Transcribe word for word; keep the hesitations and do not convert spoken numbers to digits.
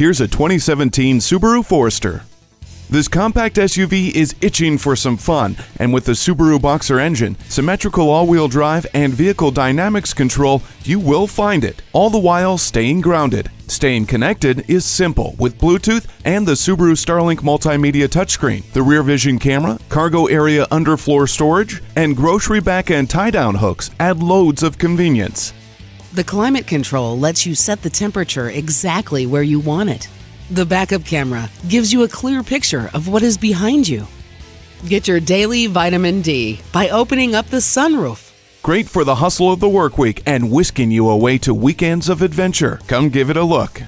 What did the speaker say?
Here's a twenty seventeen Subaru Forester. This compact S U V is itching for some fun, and with the Subaru Boxer engine, symmetrical all-wheel drive, and vehicle dynamics control, you will find it, all the while staying grounded. Staying connected is simple with Bluetooth and the Subaru Starlink multimedia touchscreen, the rear vision camera, cargo area underfloor storage, and grocery back and tie-down hooks add loads of convenience. The climate control lets you set the temperature exactly where you want it. The backup camera gives you a clear picture of what is behind you. Get your daily vitamin D by opening up the sunroof. Great for the hustle of the work week and whisking you away to weekends of adventure. Come give it a look.